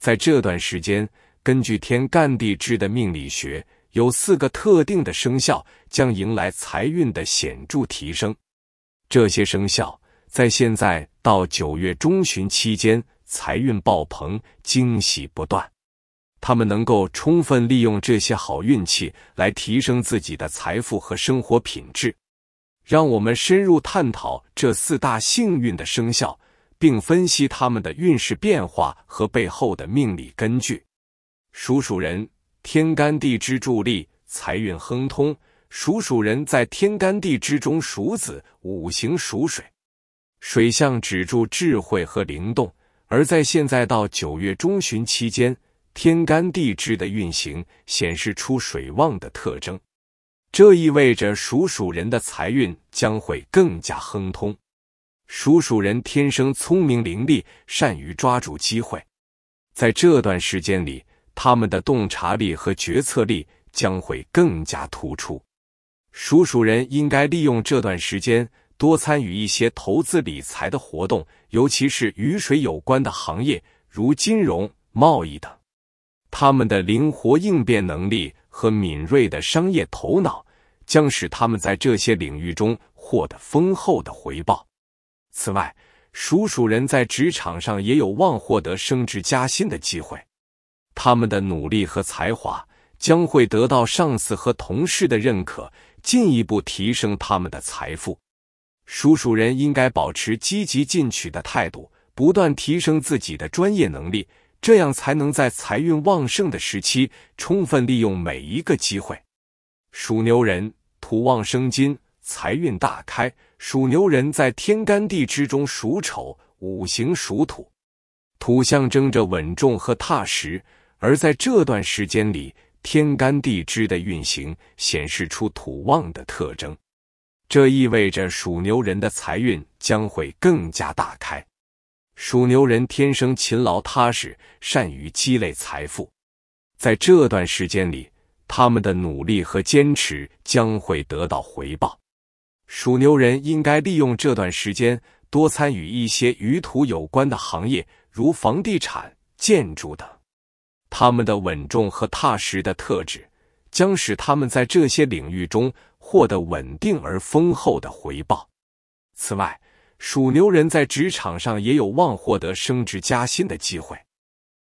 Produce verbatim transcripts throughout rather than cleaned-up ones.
在这段时间，根据天干地支的命理学，有四个特定的生肖将迎来财运的显著提升。这些生肖在现在到九月中旬期间，财运爆棚，惊喜不断。他们能够充分利用这些好运气来提升自己的财富和生活品质。让我们深入探讨这四大幸运的生肖，并分析他们的运势变化和背后的命理根据。属鼠人，天干地支助力，财运亨通。属鼠人在天干地支中属子，五行属水，水象指助智慧和灵动。而在现在到九月中旬期间，天干地支的运行显示出水旺的特征。这意味着属鼠人的财运将会更加亨通。属鼠人天生聪明伶俐，善于抓住机会。在这段时间里，他们的洞察力和决策力将会更加突出。属鼠人应该利用这段时间，多参与一些投资理财的活动，尤其是与水有关的行业，如金融、贸易等。他们的灵活应变能力和敏锐的商业头脑将使他们在这些领域中获得丰厚的回报。此外，属鼠人在职场上也有望获得升职加薪的机会。他们的努力和才华将会得到上司和同事的认可，进一步提升他们的财富。属鼠人应该保持积极进取的态度，不断提升自己的专业能力，这样才能在财运旺盛的时期充分利用每一个机会。属牛人，土旺生金，财运大开。属牛人在天干地支中属丑，五行属土，土象征着稳重和踏实。而在这段时间里，天干地支的运行显示出土旺的特征，这意味着属牛人的财运将会更加大开。属牛人天生勤劳踏实，善于积累财富。在这段时间里，他们的努力和坚持将会得到回报。属牛人应该利用这段时间，多参与一些与土有关的行业，如房地产、建筑等。他们的稳重和踏实的特质将使他们在这些领域中获得稳定而丰厚的回报。此外，属牛人在职场上也有望获得升职加薪的机会。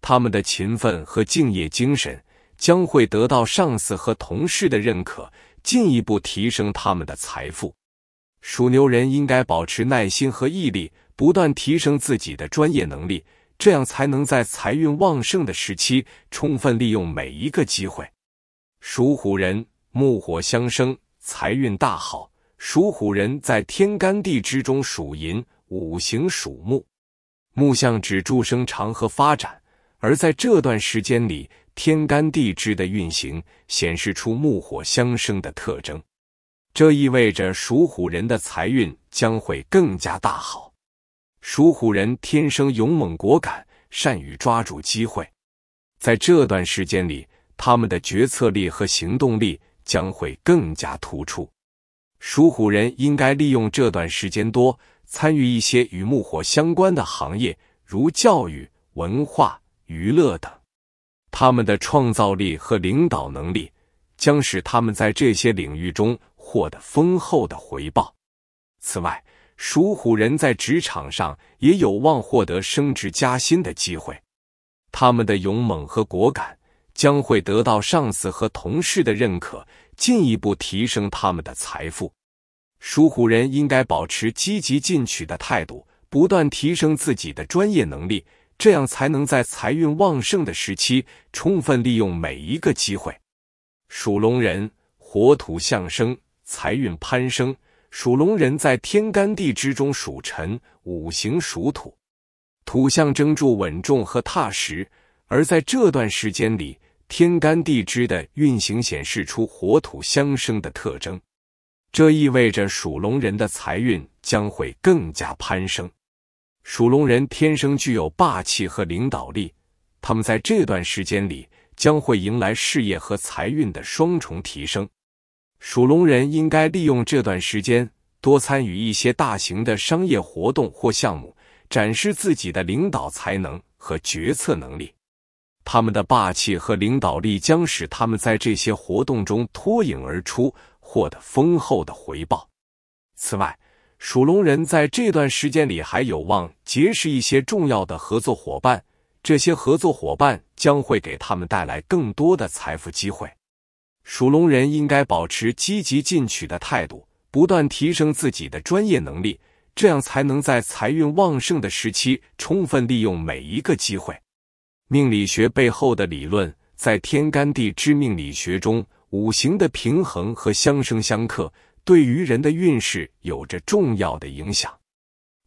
他们的勤奋和敬业精神将会得到上司和同事的认可，进一步提升他们的财富。属牛人应该保持耐心和毅力，不断提升自己的专业能力，这样才能在财运旺盛的时期充分利用每一个机会。属虎人，木火相生，财运大好。属虎人在天干地支中属寅，五行属木，木象指助生长和发展。而在这段时间里，天干地支的运行显示出木火相生的特征，这意味着属虎人的财运将会更加大好。属虎人天生勇猛果敢，善于抓住机会。在这段时间里，他们的决策力和行动力将会更加突出。属虎人应该利用这段时间，多参与一些与木火相关的行业，如教育、文化、娱乐等。他们的创造力和领导能力将使他们在这些领域中获得丰厚的回报。此外，属虎人在职场上也有望获得升职加薪的机会。他们的勇猛和果敢将会得到上司和同事的认可，进一步提升他们的财富。属虎人应该保持积极进取的态度，不断提升自己的专业能力，这样才能在财运旺盛的时期充分利用每一个机会。属龙人，火土相生，财运攀升。属龙人在天干地支中属辰，五行属土，土象征助稳重和踏实。而在这段时间里，天干地支的运行显示出火土相生的特征，这意味着属龙人的财运将会更加攀升。属龙人天生具有霸气和领导力，他们在这段时间里将会迎来事业和财运的双重提升。属龙人应该利用这段时间，多参与一些大型的商业活动或项目，展示自己的领导才能和决策能力。他们的霸气和领导力将使他们在这些活动中脱颖而出，获得丰厚的回报。此外，属龙人在这段时间里还有望结识一些重要的合作伙伴，这些合作伙伴将会给他们带来更多的财富机会。属龙人应该保持积极进取的态度，不断提升自己的专业能力，这样才能在财运旺盛的时期充分利用每一个机会。命理学背后的理论，在天干地支命理学中，五行的平衡和相生相克，对于人的运势有着重要的影响。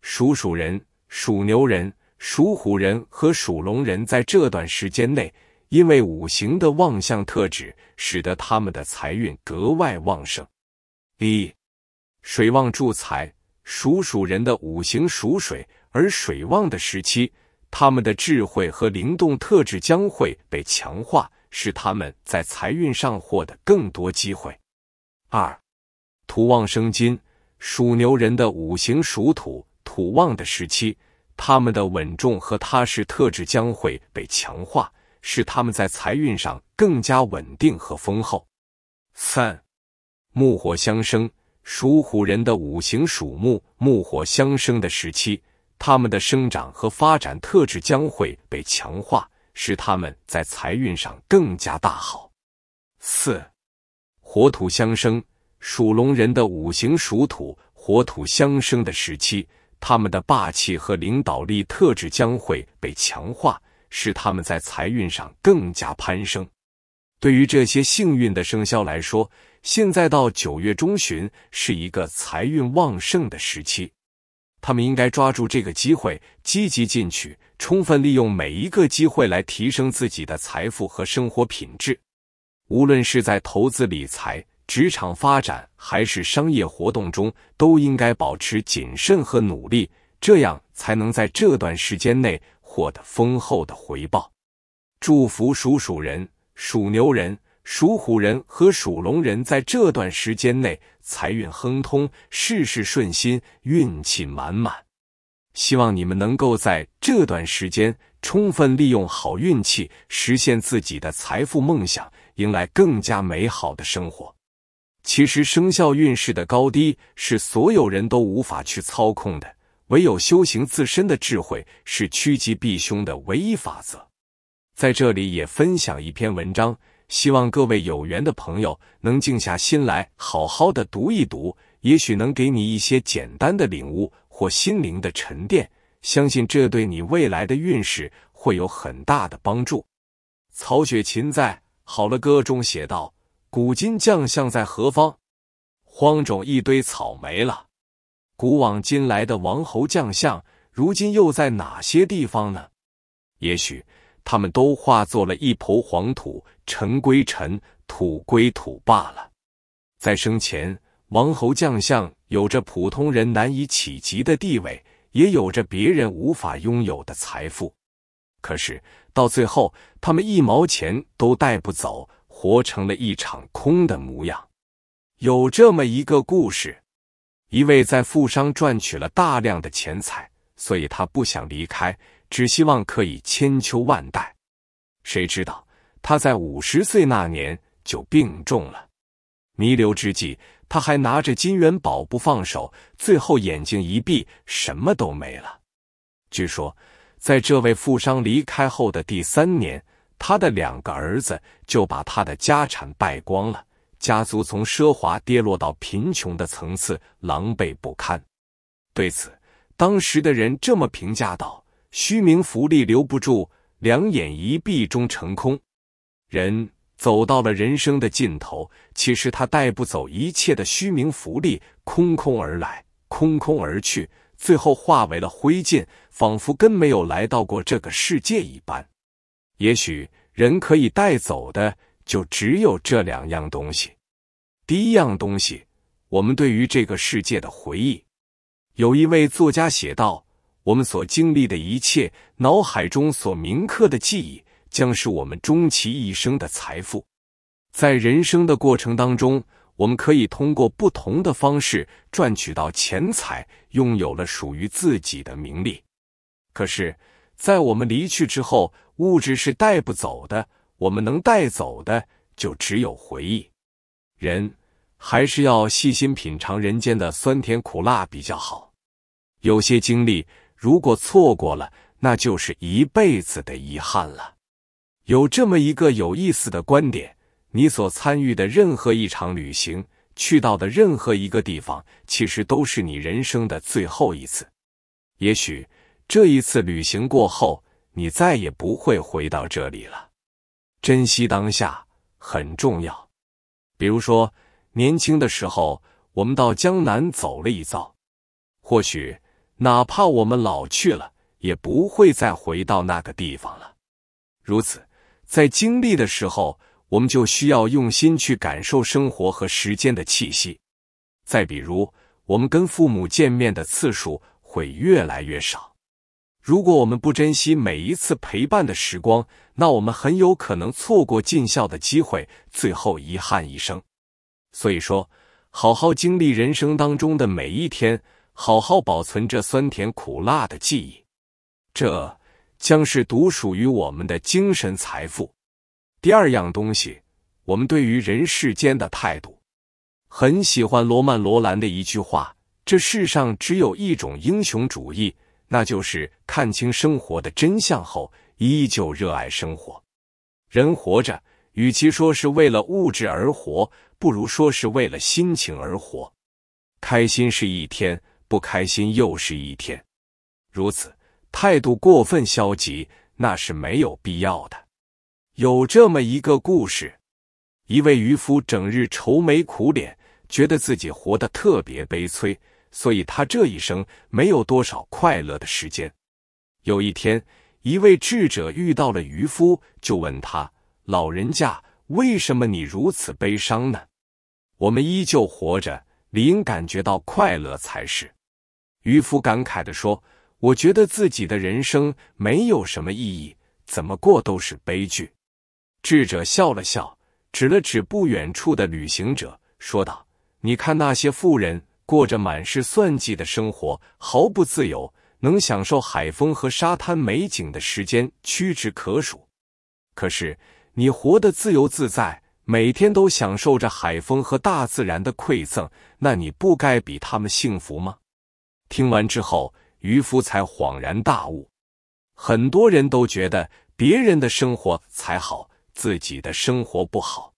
属鼠人、属牛人、属虎人和属龙人在这段时间内，因为五行的旺相特质，使得他们的财运格外旺盛。一、水旺助财。属鼠人的五行属水，而水旺的时期，他们的智慧和灵动特质将会被强化，使他们在财运上获得更多机会。二、土旺生金。属牛人的五行属土，土旺的时期，他们的稳重和踏实特质将会被强化，使他们在财运上更加稳定和丰厚。三、木火相生。属虎人的五行属木，木火相生的时期，他们的生长和发展特质将会被强化，使他们在财运上更加大好。四、火土相生。属龙人的五行属土，火土相生的时期，他们的霸气和领导力特质将会被强化，使他们在财运上更加攀升。对于这些幸运的生肖来说，现在到九月中旬是一个财运旺盛的时期，他们应该抓住这个机会，积极进取，充分利用每一个机会来提升自己的财富和生活品质。无论是在投资理财、职场发展还是商业活动中，都应该保持谨慎和努力，这样才能在这段时间内获得丰厚的回报。祝福属鼠人、属牛人、属虎人和属龙人在这段时间内财运亨通，事事顺心，运气满满。希望你们能够在这段时间充分利用好运气，实现自己的财富梦想，迎来更加美好的生活。其实生肖运势的高低是所有人都无法去操控的，唯有修行自身的智慧是趋吉避凶的唯一法则。在这里也分享一篇文章，希望各位有缘的朋友能静下心来好好的读一读，也许能给你一些简单的领悟或心灵的沉淀，相信这对你未来的运势会有很大的帮助。曹雪芹在《好了歌》中写道：古今将相在何方，荒冢一堆草没了。古往今来的王侯将相，如今又在哪些地方呢？也许他们都化作了一抔黄土，尘归尘，土归土罢了。在生前，王侯将相有着普通人难以企及的地位，也有着别人无法拥有的财富。可是到最后，他们一毛钱都带不走，活成了一场空的模样。有这么一个故事，一位在富商赚取了大量的钱财，所以他不想离开，只希望可以千秋万代。谁知道他在五十岁那年就病重了。弥留之际，他还拿着金元宝不放手，最后眼睛一闭，什么都没了。据说在这位富商离开后的第三年，他的两个儿子就把他的家产败光了，家族从奢华跌落到贫穷的层次，狼狈不堪。对此，当时的人这么评价道：虚名浮利留不住，两眼一闭终成空。人走到了人生的尽头，其实他带不走一切的虚名浮利，空空而来，空空而去，最后化为了灰烬，仿佛根没有来到过这个世界一般。也许人可以带走的就只有这两样东西。第一样东西，我们对于这个世界的回忆。有一位作家写道：我们所经历的一切，脑海中所铭刻的记忆，将是我们终其一生的财富。在人生的过程当中，我们可以通过不同的方式赚取到钱财，拥有了属于自己的名利。可是在我们离去之后，物质是带不走的，我们能带走的就只有回忆。人还是要细心品尝人间的酸甜苦辣比较好。有些经历如果错过了，那就是一辈子的遗憾了。有这么一个有意思的观点：你所参与的任何一场旅行，去到的任何一个地方，其实都是你人生的最后一次。也许这一次旅行过后，你再也不会回到这里了。珍惜当下很重要。比如说，年轻的时候，我们到江南走了一遭，或许哪怕我们老去了，也不会再回到那个地方了。如此，在经历的时候，我们就需要用心去感受生活和时间的气息。再比如，我们跟父母见面的次数会越来越少。如果我们不珍惜每一次陪伴的时光，那我们很有可能错过尽孝的机会，最后遗憾一生。所以说，好好经历人生当中的每一天，好好保存这酸甜苦辣的记忆，这将是独属于我们的精神财富。第二样东西，我们对于人世间的态度。很喜欢罗曼·罗兰的一句话：这世上只有一种英雄主义，那就是看清生活的真相后，依旧热爱生活。人活着，与其说是为了物质而活，不如说是为了心情而活。开心是一天，不开心又是一天。如此，态度过分消极，那是没有必要的。有这么一个故事，一位渔夫整日愁眉苦脸，觉得自己活得特别悲催，所以他这一生没有多少快乐的时间。有一天，一位智者遇到了渔夫，就问他：老人家，为什么你如此悲伤呢？我们依旧活着，理应感觉到快乐才是。渔夫感慨地说：我觉得自己的人生没有什么意义，怎么过都是悲剧。智者笑了笑，指了指不远处的旅行者，说道：你看那些富人，过着满是算计的生活，毫不自由，能享受海风和沙滩美景的时间屈指可数。可是你活得自由自在，每天都享受着海风和大自然的馈赠，那你不该比他们幸福吗？听完之后，渔夫才恍然大悟，很多人都觉得别人的生活才好，自己的生活不好。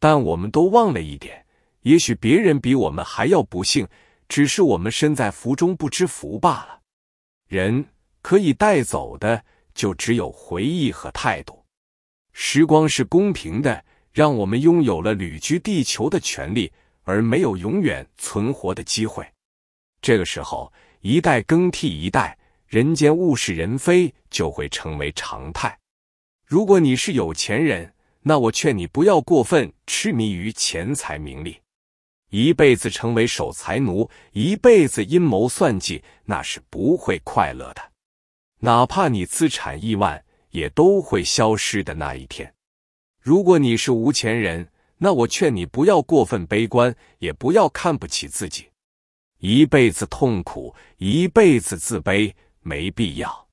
但我们都忘了一点，也许别人比我们还要不幸，只是我们身在福中不知福罢了。人可以带走的就只有回忆和态度。时光是公平的，让我们拥有了旅居地球的权利，而没有永远存活的机会。这个时候，一代更替一代，人间物是人非就会成为常态。如果你是有钱人，那我劝你不要过分痴迷于钱财名利，一辈子成为守财奴，一辈子阴谋算计，那是不会快乐的。哪怕你资产亿万，也都会消失的那一天。如果你是无钱人，那我劝你不要过分悲观，也不要看不起自己。一辈子痛苦，一辈子自卑，没必要。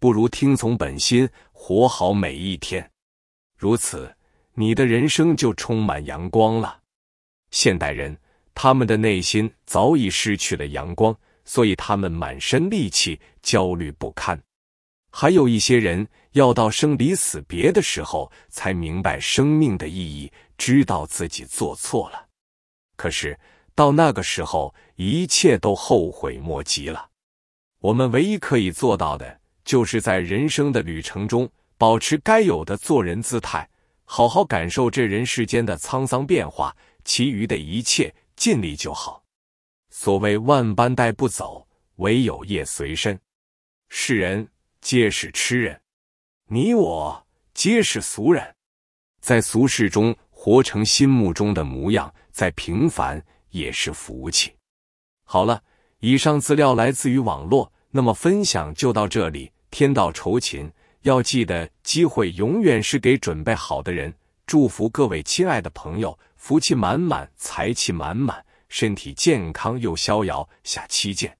不如听从本心，活好每一天。如此，你的人生就充满阳光了。现代人，他们的内心早已失去了阳光，所以他们满身戾气，焦虑不堪。还有一些人，要到生离死别的时候，才明白生命的意义，知道自己做错了。可是到那个时候，一切都后悔莫及了。我们唯一可以做到的，就是在人生的旅程中，保持该有的做人姿态，好好感受这人世间的沧桑变化，其余的一切尽力就好。所谓万般带不走，唯有业随身。世人皆是痴人，你我皆是俗人，在俗世中活成心目中的模样，再平凡也是福气。好了，以上资料来自于网络，那么分享就到这里。天道酬勤，要记得机会永远是给准备好的人。祝福各位亲爱的朋友，福气满满，财气满满，身体健康又逍遥。下期见。